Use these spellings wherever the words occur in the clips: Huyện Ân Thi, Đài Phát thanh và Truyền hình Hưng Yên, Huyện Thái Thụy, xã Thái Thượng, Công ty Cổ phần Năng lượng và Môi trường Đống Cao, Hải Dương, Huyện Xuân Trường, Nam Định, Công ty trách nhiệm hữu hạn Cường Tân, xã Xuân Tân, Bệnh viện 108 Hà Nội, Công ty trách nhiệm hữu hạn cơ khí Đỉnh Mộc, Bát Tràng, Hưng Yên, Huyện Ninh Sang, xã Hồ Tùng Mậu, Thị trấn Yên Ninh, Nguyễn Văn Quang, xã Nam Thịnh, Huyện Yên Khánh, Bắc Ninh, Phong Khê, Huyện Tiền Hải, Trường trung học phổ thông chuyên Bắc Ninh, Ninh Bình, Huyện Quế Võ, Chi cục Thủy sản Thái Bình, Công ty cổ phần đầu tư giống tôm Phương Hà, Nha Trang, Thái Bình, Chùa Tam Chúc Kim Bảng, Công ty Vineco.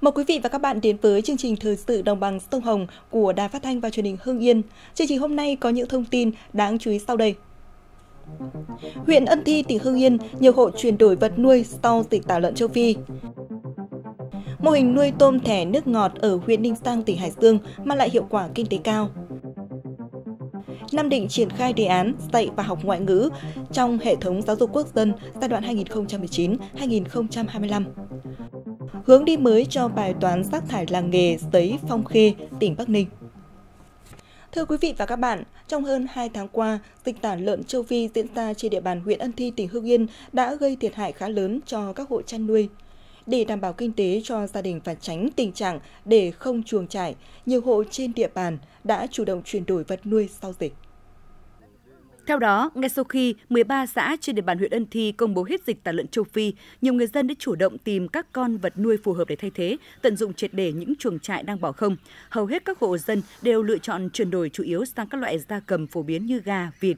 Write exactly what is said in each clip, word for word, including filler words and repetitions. Mời quý vị và các bạn đến với chương trình Thời sự Đồng bằng sông Hồng của Đài Phát thanh và Truyền hình Hưng Yên. Chương trình hôm nay có những thông tin đáng chú ý sau đây. Huyện Ân Thi, tỉnh Hưng Yên, nhiều hộ chuyển đổi vật nuôi sau dịch tả lợn châu Phi. Mô hình nuôi tôm thẻ nước ngọt ở huyện Ninh Sang, tỉnh Hải Dương mang lại hiệu quả kinh tế cao. Nam Định triển khai đề án dạy và học ngoại ngữ trong hệ thống giáo dục quốc dân giai đoạn hai nghìn không trăm mười chín đến hai nghìn không trăm hai mươi lăm. Hướng đi mới cho bài toán rác thải làng nghề giấy Phong Khê, tỉnh Bắc Ninh. Thưa quý vị và các bạn, trong hơn hai tháng qua, dịch tả lợn châu Phi diễn ra trên địa bàn huyện Ân Thi, tỉnh Hưng Yên đã gây thiệt hại khá lớn cho các hộ chăn nuôi. Để đảm bảo kinh tế cho gia đình và tránh tình trạng để không chuồng trại, nhiều hộ trên địa bàn đã chủ động chuyển đổi vật nuôi sau dịch. Theo đó, ngay sau khi mười ba xã trên địa bàn huyện Ân Thi công bố hết dịch tả lợn châu Phi, nhiều người dân đã chủ động tìm các con vật nuôi phù hợp để thay thế, tận dụng triệt để những chuồng trại đang bỏ không. Hầu hết các hộ dân đều lựa chọn chuyển đổi chủ yếu sang các loại gia cầm phổ biến như gà, vịt.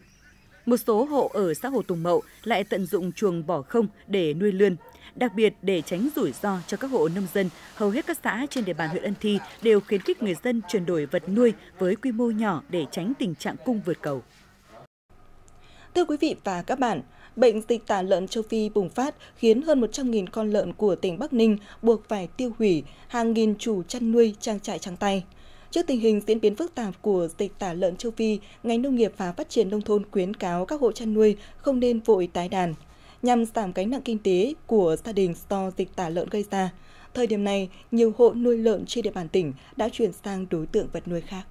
Một số hộ ở xã Hồ Tùng Mậu lại tận dụng chuồng bỏ không để nuôi lươn. Đặc biệt, để tránh rủi ro cho các hộ nông dân, hầu hết các xã trên địa bàn huyện Ân Thi đều khuyến khích người dân chuyển đổi vật nuôi với quy mô nhỏ để tránh tình trạng cung vượt cầu. Thưa quý vị và các bạn, bệnh dịch tả lợn châu Phi bùng phát khiến hơn một trăm nghìn con lợn của tỉnh Bắc Ninh buộc phải tiêu hủy, hàng nghìn chủ chăn nuôi trang trại trắng tay. Trước tình hình diễn biến phức tạp của dịch tả lợn châu Phi, ngành nông nghiệp và phát triển nông thôn khuyến cáo các hộ chăn nuôi không nên vội tái đàn, nhằm giảm gánh nặng kinh tế của gia đình do dịch tả lợn gây ra. Thời điểm này, nhiều hộ nuôi lợn trên địa bàn tỉnh đã chuyển sang đối tượng vật nuôi khác.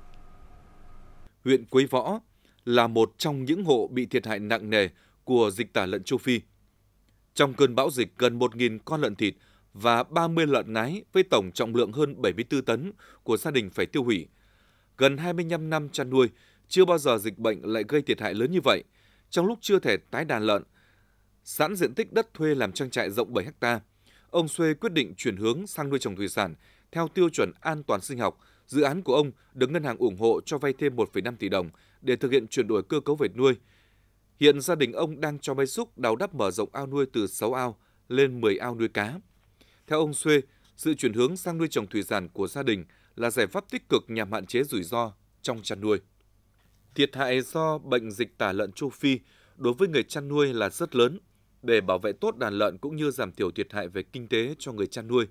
Huyện Quế Võ là một trong những hộ bị thiệt hại nặng nề của dịch tả lợn châu Phi. Trong cơn bão dịch, gần một nghìn con lợn thịt và ba mươi lợn nái với tổng trọng lượng hơn bảy mươi tư tấn của gia đình phải tiêu hủy. Gần hai mươi lăm năm chăn nuôi, chưa bao giờ dịch bệnh lại gây thiệt hại lớn như vậy. Trong lúc chưa thể tái đàn lợn, sẵn diện tích đất thuê làm trang trại rộng bảy héc ta, ông Xuê quyết định chuyển hướng sang nuôi trồng thủy sản theo tiêu chuẩn an toàn sinh học. Dự án của ông được ngân hàng ủng hộ cho vay thêm một phẩy năm tỷ đồng để thực hiện chuyển đổi cơ cấu về nuôi. Hiện gia đình ông đang cho máy xúc đào đắp mở rộng ao nuôi từ sáu ao lên mười ao nuôi cá. Theo ông Xuê, sự chuyển hướng sang nuôi trồng thủy sản của gia đình là giải pháp tích cực nhằm hạn chế rủi ro trong chăn nuôi. Thiệt hại do bệnh dịch tả lợn châu Phi đối với người chăn nuôi là rất lớn. Để bảo vệ tốt đàn lợn cũng như giảm thiểu thiệt hại về kinh tế cho người chăn nuôi,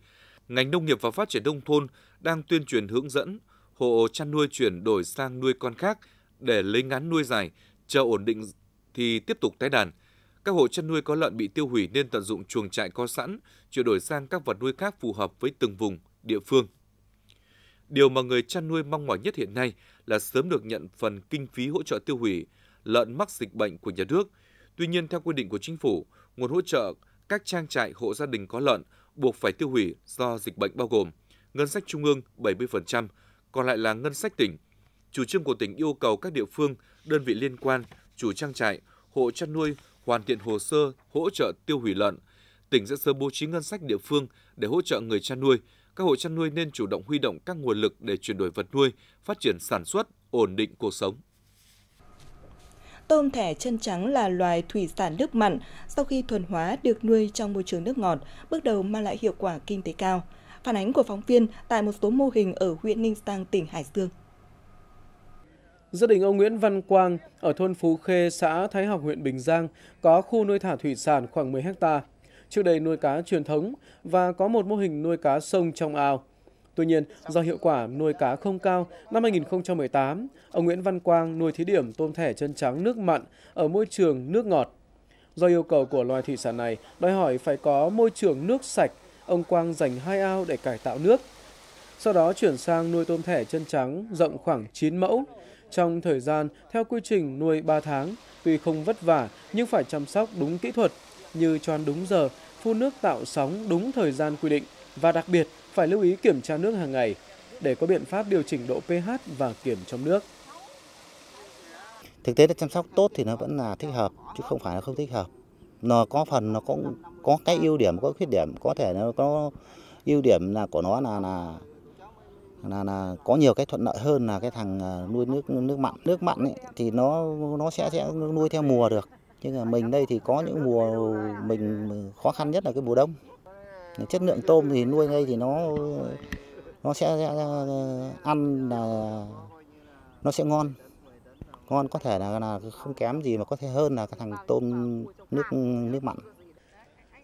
ngành nông nghiệp và phát triển nông thôn đang tuyên truyền hướng dẫn hộ chăn nuôi chuyển đổi sang nuôi con khác để lấy ngắn nuôi dài, chờ ổn định thì tiếp tục tái đàn. Các hộ chăn nuôi có lợn bị tiêu hủy nên tận dụng chuồng trại có sẵn, chuyển đổi sang các vật nuôi khác phù hợp với từng vùng, địa phương. Điều mà người chăn nuôi mong mỏi nhất hiện nay là sớm được nhận phần kinh phí hỗ trợ tiêu hủy lợn mắc dịch bệnh của nhà nước. Tuy nhiên, theo quy định của chính phủ, nguồn hỗ trợ các trang trại hộ gia đình có lợn buộc phải tiêu hủy do dịch bệnh bao gồm ngân sách trung ương bảy mươi phần trăm, còn lại là ngân sách tỉnh. Chủ trương của tỉnh yêu cầu các địa phương, đơn vị liên quan, chủ trang trại, hộ chăn nuôi hoàn thiện hồ sơ hỗ trợ tiêu hủy lợn. Tỉnh sẽ sớm bố trí ngân sách địa phương để hỗ trợ người chăn nuôi. Các hộ chăn nuôi nên chủ động huy động các nguồn lực để chuyển đổi vật nuôi, phát triển sản xuất, ổn định cuộc sống. Tôm thẻ chân trắng là loài thủy sản nước mặn, sau khi thuần hóa được nuôi trong môi trường nước ngọt, bước đầu mang lại hiệu quả kinh tế cao. Phản ánh của phóng viên tại một số mô hình ở huyện Ninh Sang, tỉnh Hải Dương. Gia đình ông Nguyễn Văn Quang ở thôn Phú Khê, xã Thái Học, huyện Bình Giang có khu nuôi thả thủy sản khoảng mười héc ta. Trước đây nuôi cá truyền thống và có một mô hình nuôi cá sông trong ao. Tuy nhiên, do hiệu quả nuôi cá không cao, năm hai nghìn không trăm mười tám, ông Nguyễn Văn Quang nuôi thí điểm tôm thẻ chân trắng nước mặn ở môi trường nước ngọt. Do yêu cầu của loài thủy sản này đòi hỏi phải có môi trường nước sạch, ông Quang dành hai ao để cải tạo nước. Sau đó chuyển sang nuôi tôm thẻ chân trắng rộng khoảng chín mẫu. Trong thời gian theo quy trình nuôi ba tháng, tuy không vất vả nhưng phải chăm sóc đúng kỹ thuật như cho ăn đúng giờ, phun nước tạo sóng đúng thời gian quy định và đặc biệt phải lưu ý kiểm tra nước hàng ngày để có biện pháp điều chỉnh độ pH và kiểm trong nước. Thực tế là chăm sóc tốt thì nó vẫn là thích hợp chứ không phải là không thích hợp. Nó có phần nó cũng có, có cái ưu điểm, có khuyết điểm, có thể nó có ưu điểm là của nó là là là, là có nhiều cái thuận lợi hơn là cái thằng nuôi nước nước mặn. Nước mặn ấy, thì nó nó sẽ sẽ nuôi theo mùa được. Nhưng mà mình đây thì có những mùa mình khó khăn nhất là cái mùa đông. Chất lượng tôm thì nuôi ngay thì nó nó sẽ, sẽ ăn là nó sẽ ngon, ngon có thể là, là không kém gì mà có thể hơn là cái thằng tôm nước nước mặn.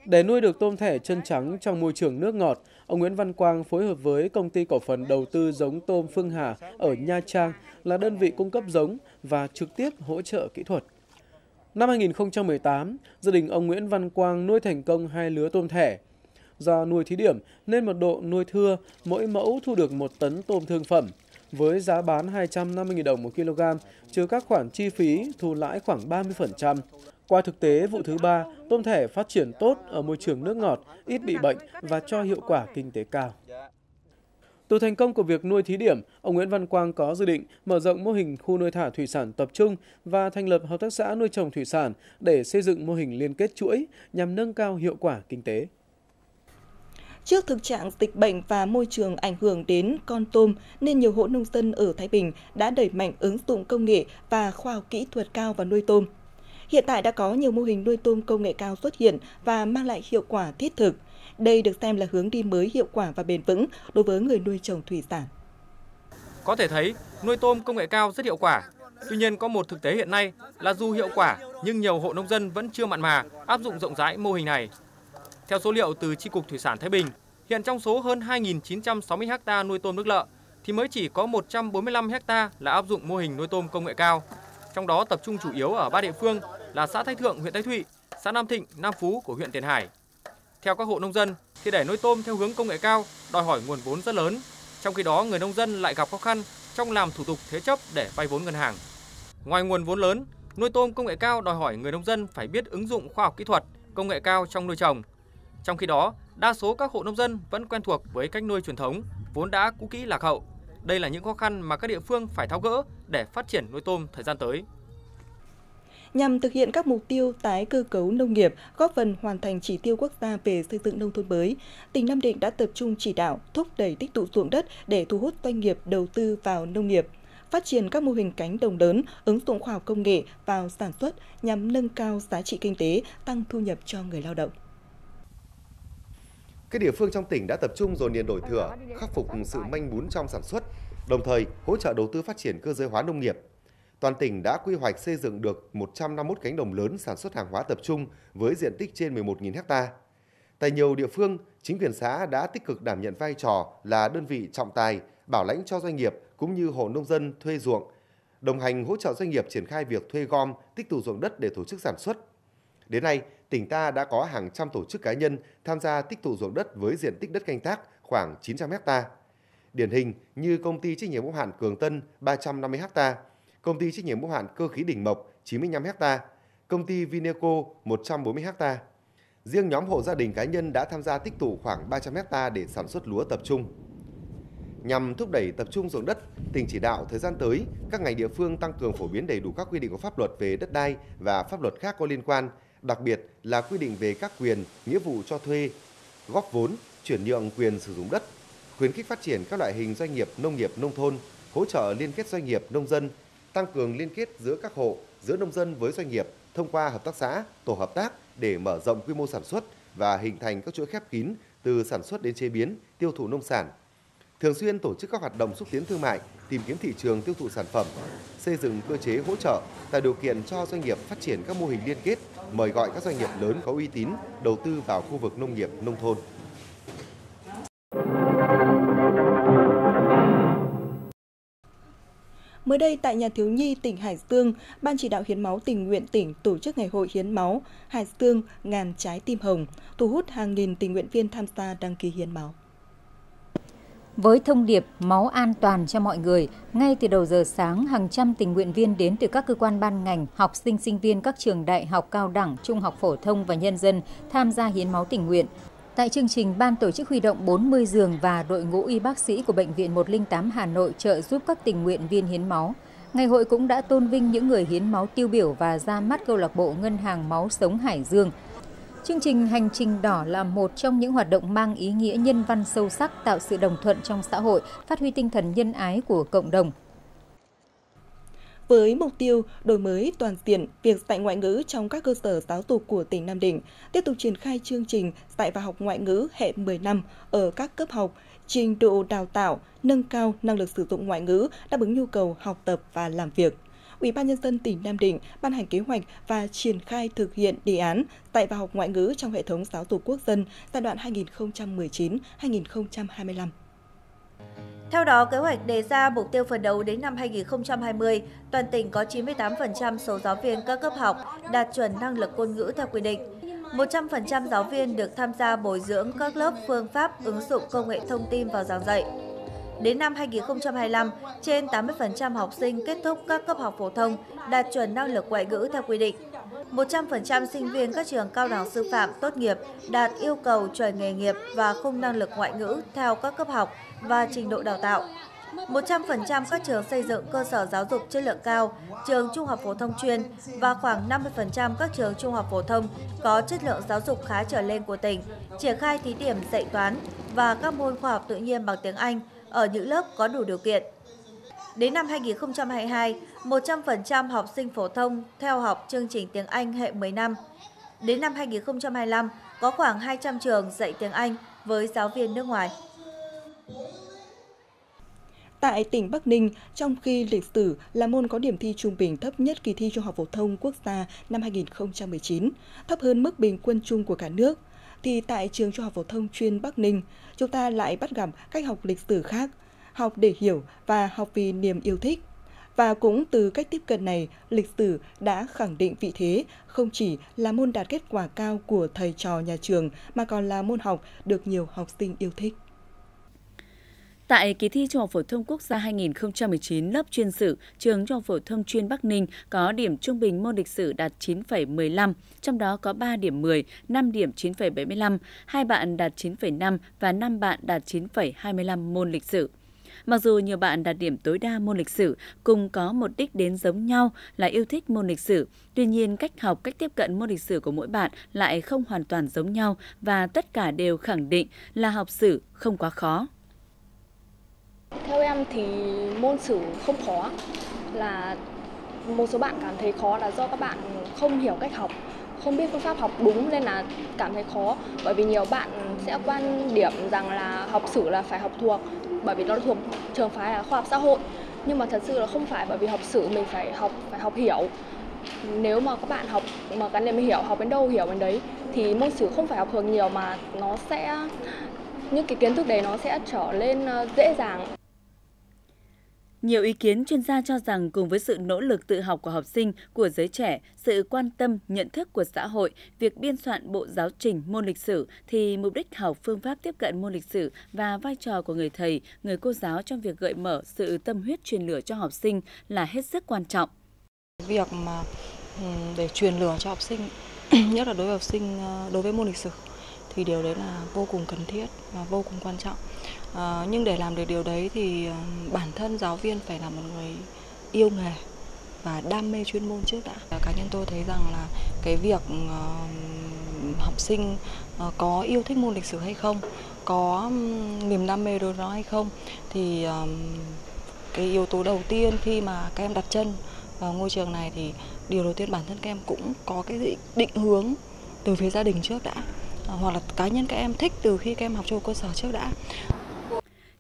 Để nuôi được tôm thẻ chân trắng trong môi trường nước ngọt, ông Nguyễn Văn Quang phối hợp với Công ty cổ phần đầu tư giống tôm Phương Hà ở Nha Trang là đơn vị cung cấp giống và trực tiếp hỗ trợ kỹ thuật. Năm hai nghìn không trăm mười tám, gia đình ông Nguyễn Văn Quang nuôi thành công hai lứa tôm thẻ. Do nuôi thí điểm nên mật độ nuôi thưa, mỗi mẫu thu được một tấn tôm thương phẩm với giá bán hai trăm năm mươi nghìn đồng một kg, trừ các khoản chi phí thu lãi khoảng ba mươi phần trăm. Qua thực tế vụ thứ ba, tôm thẻ phát triển tốt ở môi trường nước ngọt, ít bị bệnh và cho hiệu quả kinh tế cao. Từ thành công của việc nuôi thí điểm, ông Nguyễn Văn Quang có dự định mở rộng mô hình khu nuôi thả thủy sản tập trung và thành lập hợp tác xã nuôi trồng thủy sản để xây dựng mô hình liên kết chuỗi nhằm nâng cao hiệu quả kinh tế. Trước thực trạng dịch bệnh và môi trường ảnh hưởng đến con tôm, nên nhiều hộ nông dân ở Thái Bình đã đẩy mạnh ứng dụng công nghệ và khoa học kỹ thuật cao vào nuôi tôm. Hiện tại đã có nhiều mô hình nuôi tôm công nghệ cao xuất hiện và mang lại hiệu quả thiết thực. Đây được xem là hướng đi mới hiệu quả và bền vững đối với người nuôi trồng thủy sản. Có thể thấy, nuôi tôm công nghệ cao rất hiệu quả. Tuy nhiên, có một thực tế hiện nay là dù hiệu quả nhưng nhiều hộ nông dân vẫn chưa mặn mà áp dụng rộng rãi mô hình này. Theo số liệu từ Chi cục Thủy sản Thái Bình, hiện trong số hơn hai nghìn chín trăm sáu mươi ha nuôi tôm nước lợ thì mới chỉ có một trăm bốn mươi lăm ha là áp dụng mô hình nuôi tôm công nghệ cao. Trong đó tập trung chủ yếu ở ba địa phương là xã Thái Thượng, huyện Thái Thụy, xã Nam Thịnh, Nam Phú của huyện Tiền Hải. Theo các hộ nông dân thì để nuôi tôm theo hướng công nghệ cao đòi hỏi nguồn vốn rất lớn. Trong khi đó, người nông dân lại gặp khó khăn trong làm thủ tục thế chấp để vay vốn ngân hàng. Ngoài nguồn vốn lớn, nuôi tôm công nghệ cao đòi hỏi người nông dân phải biết ứng dụng khoa học kỹ thuật, công nghệ cao trong nuôi trồng. Trong khi đó, đa số các hộ nông dân vẫn quen thuộc với cách nuôi truyền thống, vốn đã cũ kỹ lạc hậu. Đây là những khó khăn mà các địa phương phải tháo gỡ để phát triển nuôi tôm thời gian tới. Nhằm thực hiện các mục tiêu tái cơ cấu nông nghiệp, góp phần hoàn thành chỉ tiêu quốc gia về xây dựng nông thôn mới, tỉnh Nam Định đã tập trung chỉ đạo, thúc đẩy tích tụ ruộng đất để thu hút doanh nghiệp đầu tư vào nông nghiệp, phát triển các mô hình cánh đồng lớn, ứng dụng khoa học công nghệ vào sản xuất nhằm nâng cao giá trị kinh tế, tăng thu nhập cho người lao động. Các địa phương trong tỉnh đã tập trung dồn điền đổi thửa, khắc phục sự manh mún trong sản xuất, đồng thời hỗ trợ đầu tư phát triển cơ giới hóa nông nghiệp. Toàn tỉnh đã quy hoạch xây dựng được một trăm năm mươi mốt cánh đồng lớn sản xuất hàng hóa tập trung với diện tích trên mười một nghìn ha. Tại nhiều địa phương, chính quyền xã đã tích cực đảm nhận vai trò là đơn vị trọng tài, bảo lãnh cho doanh nghiệp cũng như hộ nông dân thuê ruộng, đồng hành hỗ trợ doanh nghiệp triển khai việc thuê gom, tích tụ ruộng đất để tổ chức sản xuất. Đến nay, tỉnh ta đã có hàng trăm tổ chức cá nhân tham gia tích tụ ruộng đất với diện tích đất canh tác khoảng chín trăm ha. Điển hình như Công ty trách nhiệm hữu hạn Cường Tân ba trăm năm mươi ha, Công ty trách nhiệm hữu hạn Cơ khí Đỉnh Mộc chín mươi lăm ha, Công ty Vineco một trăm bốn mươi ha. Riêng nhóm hộ gia đình cá nhân đã tham gia tích tụ khoảng ba trăm ha để sản xuất lúa tập trung. Nhằm thúc đẩy tập trung ruộng đất, tỉnh chỉ đạo thời gian tới các ngành địa phương tăng cường phổ biến đầy đủ các quy định của pháp luật về đất đai và pháp luật khác có liên quan, đặc biệt là quy định về các quyền, nghĩa vụ cho thuê, góp vốn, chuyển nhượng quyền sử dụng đất, khuyến khích phát triển các loại hình doanh nghiệp nông nghiệp nông thôn, hỗ trợ liên kết doanh nghiệp nông dân, tăng cường liên kết giữa các hộ, giữa nông dân với doanh nghiệp thông qua hợp tác xã, tổ hợp tác để mở rộng quy mô sản xuất và hình thành các chuỗi khép kín từ sản xuất đến chế biến, tiêu thụ nông sản. Thường xuyên tổ chức các hoạt động xúc tiến thương mại, tìm kiếm thị trường tiêu thụ sản phẩm, xây dựng cơ chế hỗ trợ, tạo điều kiện cho doanh nghiệp phát triển các mô hình liên kết, mời gọi các doanh nghiệp lớn có uy tín đầu tư vào khu vực nông nghiệp nông thôn. Mới đây tại nhà thiếu nhi tỉnh Hải Dương, Ban chỉ đạo hiến máu tình nguyện tỉnh tổ chức ngày hội hiến máu Hải Dương ngàn trái tim hồng, thu hút hàng nghìn tình nguyện viên tham gia đăng ký hiến máu. Với thông điệp máu an toàn cho mọi người, ngay từ đầu giờ sáng, hàng trăm tình nguyện viên đến từ các cơ quan ban ngành, học sinh sinh viên các trường đại học cao đẳng, trung học phổ thông và nhân dân tham gia hiến máu tình nguyện. Tại chương trình, ban tổ chức huy động bốn mươi giường và đội ngũ y bác sĩ của Bệnh viện một không tám Hà Nội trợ giúp các tình nguyện viên hiến máu. Ngày hội cũng đã tôn vinh những người hiến máu tiêu biểu và ra mắt câu lạc bộ Ngân hàng Máu Sống Hải Dương. Chương trình Hành trình đỏ là một trong những hoạt động mang ý nghĩa nhân văn sâu sắc, tạo sự đồng thuận trong xã hội, phát huy tinh thần nhân ái của cộng đồng. với mục tiêu đổi mới toàn diện việc dạy ngoại ngữ trong các cơ sở giáo dục của tỉnh Nam Định, tiếp tục triển khai chương trình dạy và học ngoại ngữ hệ mười năm ở các cấp học, trình độ đào tạo, nâng cao năng lực sử dụng ngoại ngữ đáp ứng nhu cầu học tập và làm việc. Ủy ban Nhân dân tỉnh Nam Định ban hành kế hoạch và triển khai thực hiện đề án dạy và học ngoại ngữ trong hệ thống giáo dục quốc dân giai đoạn hai nghìn không trăm mười chín đến hai nghìn không trăm hai mươi lăm. Theo đó, kế hoạch đề ra mục tiêu phấn đấu đến năm hai nghìn không trăm hai mươi, toàn tỉnh có chín mươi tám phần trăm số giáo viên các cấp học đạt chuẩn năng lực ngôn ngữ theo quy định. một trăm phần trăm giáo viên được tham gia bồi dưỡng các lớp phương pháp ứng dụng công nghệ thông tin vào giảng dạy. Đến năm hai nghìn không trăm hai mươi lăm, trên tám mươi phần trăm học sinh kết thúc các cấp học phổ thông đạt chuẩn năng lực ngoại ngữ theo quy định. một trăm phần trăm sinh viên các trường cao đẳng sư phạm tốt nghiệp đạt yêu cầu chuẩn nghề nghiệp và khung năng lực ngoại ngữ theo các cấp học và trình độ đào tạo. một trăm phần trăm các trường xây dựng cơ sở giáo dục chất lượng cao, trường trung học phổ thông chuyên và khoảng năm mươi phần trăm các trường trung học phổ thông có chất lượng giáo dục khá trở lên của tỉnh triển khai thí điểm dạy toán và các môn khoa học tự nhiên bằng tiếng Anh ở những lớp có đủ điều kiện. Đến năm hai nghìn không trăm hai mươi hai, một trăm phần trăm học sinh phổ thông theo học chương trình tiếng Anh hệ mười năm. Đến năm hai nghìn không trăm hai mươi lăm, có khoảng hai trăm trường dạy tiếng Anh với giáo viên nước ngoài. Tại tỉnh Bắc Ninh, trong khi lịch sử là môn có điểm thi trung bình thấp nhất kỳ thi trung học phổ thông quốc gia năm hai nghìn không trăm mười chín, thấp hơn mức bình quân chung của cả nước, thì tại trường trung học phổ thông chuyên Bắc Ninh, chúng ta lại bắt gặp cách học lịch sử khác, học để hiểu và học vì niềm yêu thích. Và cũng từ cách tiếp cận này, lịch sử đã khẳng định vị thế không chỉ là môn đạt kết quả cao của thầy trò nhà trường mà còn là môn học được nhiều học sinh yêu thích. Tại kỳ thi Trung học phổ thông quốc gia hai nghìn không trăm mười chín lớp chuyên sử, trường Trung học phổ thông chuyên Bắc Ninh có điểm trung bình môn lịch sử đạt chín phẩy mười lăm, trong đó có ba điểm mười, năm điểm chín phẩy bảy mươi lăm, hai bạn đạt chín phẩy năm và năm bạn đạt chín phẩy hai mươi lăm môn lịch sử. Mặc dù nhiều bạn đạt điểm tối đa môn lịch sử cùng có một đích đến giống nhau là yêu thích môn lịch sử, tuy nhiên cách học, cách tiếp cận môn lịch sử của mỗi bạn lại không hoàn toàn giống nhau và tất cả đều khẳng định là học sử không quá khó. Theo em thì môn sử không khó, là một số bạn cảm thấy khó là do các bạn không hiểu cách học, không biết phương pháp học đúng nên là cảm thấy khó. Bởi vì nhiều bạn sẽ quan điểm rằng là học sử là phải học thuộc, bởi vì nó thuộc trường phái là khoa học xã hội. Nhưng mà thật sự là không phải, bởi vì học sử mình phải học, phải học hiểu. Nếu mà các bạn học mà cái này mới hiểu, học đến đâu hiểu đến đấy, thì môn sử không phải học thuộc nhiều mà nó sẽ... những cái kiến thức đấy nó sẽ trở lên dễ dàng. Nhiều ý kiến chuyên gia cho rằng cùng với sự nỗ lực tự học của học sinh, của giới trẻ, sự quan tâm, nhận thức của xã hội, việc biên soạn bộ giáo trình môn lịch sử thì mục đích học, phương pháp tiếp cận môn lịch sử và vai trò của người thầy, người cô giáo trong việc gợi mở sự tâm huyết truyền lửa cho học sinh là hết sức quan trọng. Việc mà để truyền lửa cho học sinh, nhất là đối với học sinh đối với môn lịch sử, thì điều đấy là vô cùng cần thiết và vô cùng quan trọng. À, nhưng để làm được điều đấy thì bản thân giáo viên phải là một người yêu nghề và đam mê chuyên môn trước đã. Cá nhân tôi thấy rằng là cái việc uh, học sinh uh, có yêu thích môn lịch sử hay không, có niềm đam mê đối với nó hay không, thì uh, cái yếu tố đầu tiên khi mà các em đặt chân vào ngôi trường này thì điều đầu tiên bản thân các em cũng có cái định hướng từ phía gia đình trước đã, hoặc là cá nhân các em thích từ khi các em học trung học cơ sở trước đã.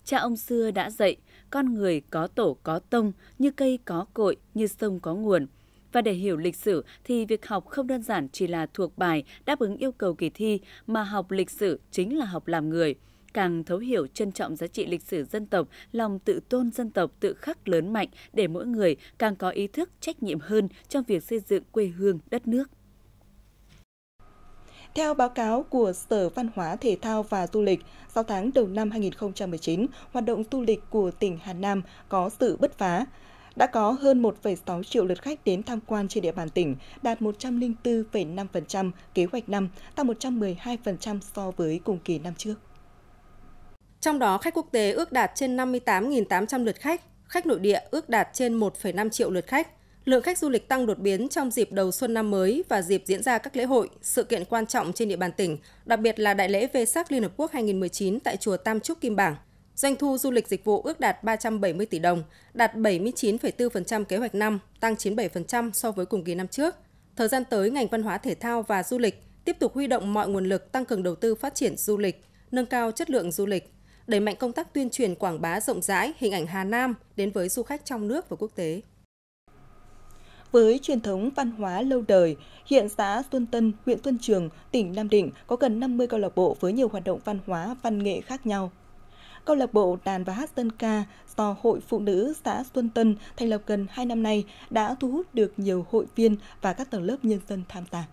Cha ông xưa đã dạy, con người có tổ có tông, như cây có cội, như sông có nguồn. Và để hiểu lịch sử thì việc học không đơn giản chỉ là thuộc bài, đáp ứng yêu cầu kỳ thi, mà học lịch sử chính là học làm người. Càng thấu hiểu trân trọng giá trị lịch sử dân tộc, lòng tự tôn dân tộc tự khắc lớn mạnh để mỗi người càng có ý thức trách nhiệm hơn trong việc xây dựng quê hương đất nước. Theo báo cáo của Sở Văn hóa Thể thao và Du lịch, sáu tháng đầu năm hai nghìn không trăm mười chín, hoạt động du lịch của tỉnh Hà Nam có sự bứt phá. Đã có hơn một phẩy sáu triệu lượt khách đến tham quan trên địa bàn tỉnh, đạt một trăm lẻ bốn phẩy năm phần trăm kế hoạch năm, tăng một trăm mười hai phần trăm so với cùng kỳ năm trước. Trong đó, khách quốc tế ước đạt trên năm mươi tám nghìn tám trăm lượt khách, khách nội địa ước đạt trên một phẩy năm triệu lượt khách. Lượng khách du lịch tăng đột biến trong dịp đầu xuân năm mới và dịp diễn ra các lễ hội, sự kiện quan trọng trên địa bàn tỉnh, đặc biệt là đại lễ vê e ét a xê Liên Hợp Quốc hai nghìn không trăm mười chín tại Chùa Tam Chúc Kim Bảng. Doanh thu du lịch dịch vụ ước đạt ba trăm bảy mươi tỷ đồng, đạt bảy mươi chín phẩy bốn phần trăm kế hoạch năm, tăng chín mươi bảy phần trăm so với cùng kỳ năm trước. Thời gian tới, ngành văn hóa thể thao và du lịch tiếp tục huy động mọi nguồn lực tăng cường đầu tư phát triển du lịch, nâng cao chất lượng du lịch, đẩy mạnh công tác tuyên truyền quảng bá rộng rãi hình ảnh Hà Nam đến với du khách trong nước và quốc tế. Với truyền thống văn hóa lâu đời, hiện xã Xuân Tân, huyện Xuân Trường, tỉnh Nam Định có gần năm mươi câu lạc bộ với nhiều hoạt động văn hóa, văn nghệ khác nhau. Câu lạc bộ đàn và hát dân ca do Hội Phụ nữ xã Xuân Tân thành lập gần hai năm nay đã thu hút được nhiều hội viên và các tầng lớp nhân dân tham gia.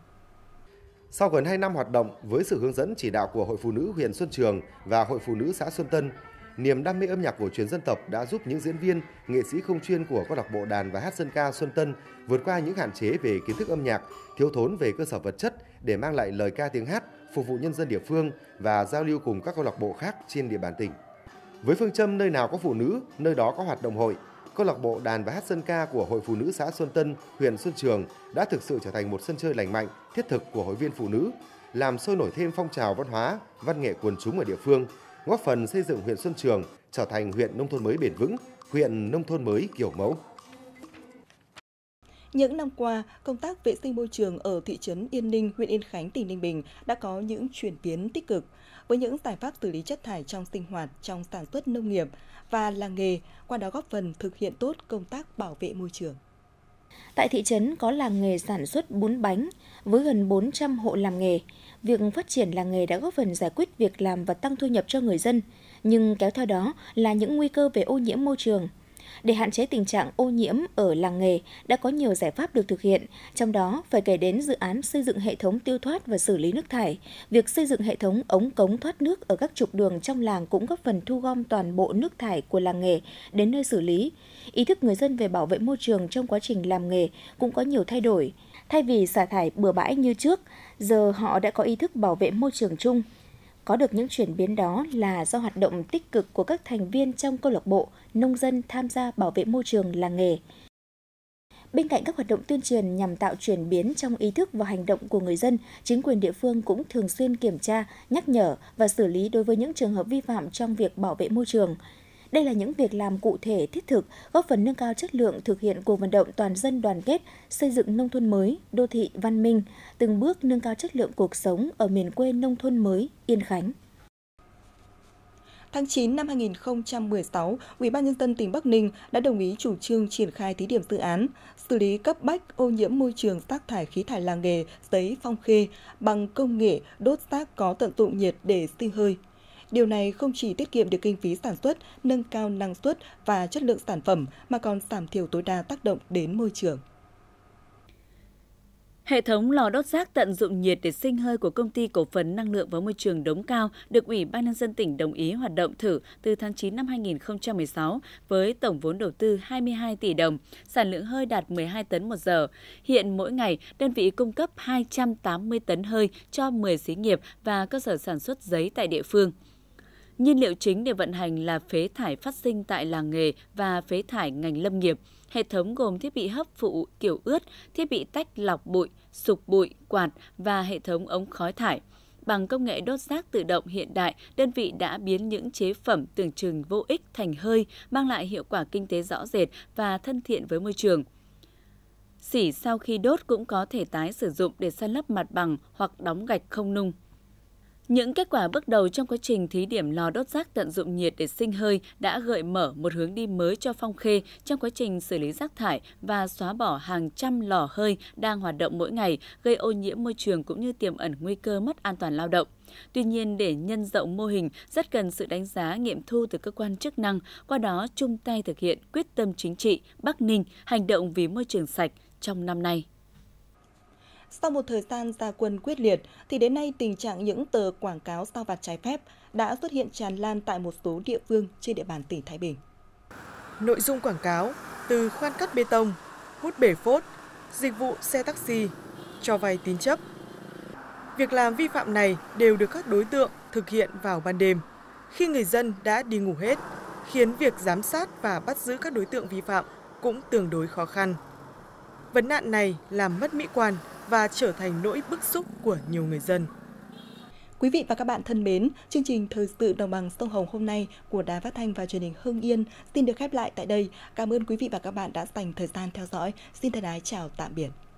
Sau gần hai năm hoạt động, với sự hướng dẫn chỉ đạo của Hội Phụ nữ huyện Xuân Trường và Hội Phụ nữ xã Xuân Tân, niềm đam mê âm nhạc cổ truyền dân tộc đã giúp những diễn viên, nghệ sĩ không chuyên của câu lạc bộ đàn và hát dân ca Xuân Tân vượt qua những hạn chế về kiến thức âm nhạc, thiếu thốn về cơ sở vật chất để mang lại lời ca tiếng hát, phục vụ nhân dân địa phương và giao lưu cùng các câu lạc bộ khác trên địa bàn tỉnh. Với phương châm nơi nào có phụ nữ, nơi đó có hoạt động hội, câu lạc bộ đàn và hát dân ca của Hội Phụ nữ xã Xuân Tân, huyện Xuân Trường đã thực sự trở thành một sân chơi lành mạnh, thiết thực của hội viên phụ nữ, làm sôi nổi thêm phong trào văn hóa, văn nghệ quần chúng ở địa phương, góp phần xây dựng huyện Xuân Trường trở thành huyện nông thôn mới bền vững, huyện nông thôn mới kiểu mẫu. Những năm qua, công tác vệ sinh môi trường ở thị trấn Yên Ninh, huyện Yên Khánh, tỉnh Ninh Bình đã có những chuyển biến tích cực. Với những giải pháp xử lý chất thải trong sinh hoạt, trong sản xuất nông nghiệp và làng nghề, qua đó góp phần thực hiện tốt công tác bảo vệ môi trường. Tại thị trấn có làng nghề sản xuất bún bánh với gần bốn trăm hộ làm nghề. Việc phát triển làng nghề đã góp phần giải quyết việc làm và tăng thu nhập cho người dân, nhưng kéo theo đó là những nguy cơ về ô nhiễm môi trường. Để hạn chế tình trạng ô nhiễm ở làng nghề, đã có nhiều giải pháp được thực hiện, trong đó phải kể đến dự án xây dựng hệ thống tiêu thoát và xử lý nước thải. Việc xây dựng hệ thống ống cống thoát nước ở các trục đường trong làng cũng góp phần thu gom toàn bộ nước thải của làng nghề đến nơi xử lý. Ý thức người dân về bảo vệ môi trường trong quá trình làm nghề cũng có nhiều thay đổi. Thay vì xả thải bừa bãi như trước, giờ họ đã có ý thức bảo vệ môi trường chung. Có được những chuyển biến đó là do hoạt động tích cực của các thành viên trong câu lạc bộ, nông dân tham gia bảo vệ môi trường làng nghề. Bên cạnh các hoạt động tuyên truyền nhằm tạo chuyển biến trong ý thức và hành động của người dân, chính quyền địa phương cũng thường xuyên kiểm tra, nhắc nhở và xử lý đối với những trường hợp vi phạm trong việc bảo vệ môi trường. Đây là những việc làm cụ thể thiết thực, góp phần nâng cao chất lượng thực hiện cuộc vận động toàn dân đoàn kết, xây dựng nông thôn mới, đô thị văn minh, từng bước nâng cao chất lượng cuộc sống ở miền quê nông thôn mới Yên Khánh. Tháng chín năm hai nghìn không trăm mười sáu, Ủy ban nhân dân tỉnh Bắc Ninh đã đồng ý chủ trương triển khai thí điểm dự án xử lý cấp bách ô nhiễm môi trường rác thải khí thải làng nghề giấy Phong Khê bằng công nghệ đốt rác có tận dụng nhiệt để sinh hơi. Điều này không chỉ tiết kiệm được kinh phí sản xuất, nâng cao năng suất và chất lượng sản phẩm mà còn giảm thiểu tối đa tác động đến môi trường. Hệ thống lò đốt rác tận dụng nhiệt để sinh hơi của Công ty cổ phần năng lượng và môi trường Đống Cao được Ủy ban nhân dân tỉnh đồng ý hoạt động thử từ tháng chín năm hai nghìn không trăm mười sáu với tổng vốn đầu tư hai mươi hai tỷ đồng, sản lượng hơi đạt mười hai tấn một giờ. Hiện mỗi ngày, đơn vị cung cấp hai trăm tám mươi tấn hơi cho mười xí nghiệp và cơ sở sản xuất giấy tại địa phương. Nhiên liệu chính để vận hành là phế thải phát sinh tại làng nghề và phế thải ngành lâm nghiệp. Hệ thống gồm thiết bị hấp phụ kiểu ướt, thiết bị tách lọc bụi, sục bụi, quạt và hệ thống ống khói thải. Bằng công nghệ đốt rác tự động hiện đại, đơn vị đã biến những chế phẩm tưởng chừng vô ích thành hơi, mang lại hiệu quả kinh tế rõ rệt và thân thiện với môi trường. Xỉ sau khi đốt cũng có thể tái sử dụng để san lấp mặt bằng hoặc đóng gạch không nung. Những kết quả bước đầu trong quá trình thí điểm lò đốt rác tận dụng nhiệt để sinh hơi đã gợi mở một hướng đi mới cho Phong Khê trong quá trình xử lý rác thải và xóa bỏ hàng trăm lò hơi đang hoạt động mỗi ngày, gây ô nhiễm môi trường cũng như tiềm ẩn nguy cơ mất an toàn lao động. Tuy nhiên, để nhân rộng mô hình, rất cần sự đánh giá nghiệm thu từ cơ quan chức năng, qua đó chung tay thực hiện quyết tâm chính trị Bắc Ninh hành động vì môi trường sạch trong năm nay. Sau một thời gian ra quân quyết liệt, thì đến nay tình trạng những tờ quảng cáo sao vặt trái phép đã xuất hiện tràn lan tại một số địa phương trên địa bàn tỉnh Thái Bình. Nội dung quảng cáo từ khoan cắt bê tông, hút bể phốt, dịch vụ xe taxi, cho vay tín chấp. Việc làm vi phạm này đều được các đối tượng thực hiện vào ban đêm, khi người dân đã đi ngủ hết, khiến việc giám sát và bắt giữ các đối tượng vi phạm cũng tương đối khó khăn. Vấn nạn này làm mất mỹ quan và trở thành nỗi bức xúc của nhiều người dân. Quý vị và các bạn thân mến, chương trình Thời sự Đồng bằng sông Hồng hôm nay của Đài Phát thanh và Truyền hình Hưng Yên xin được khép lại tại đây. Cảm ơn quý vị và các bạn đã dành thời gian theo dõi. Xin thân ái chào tạm biệt.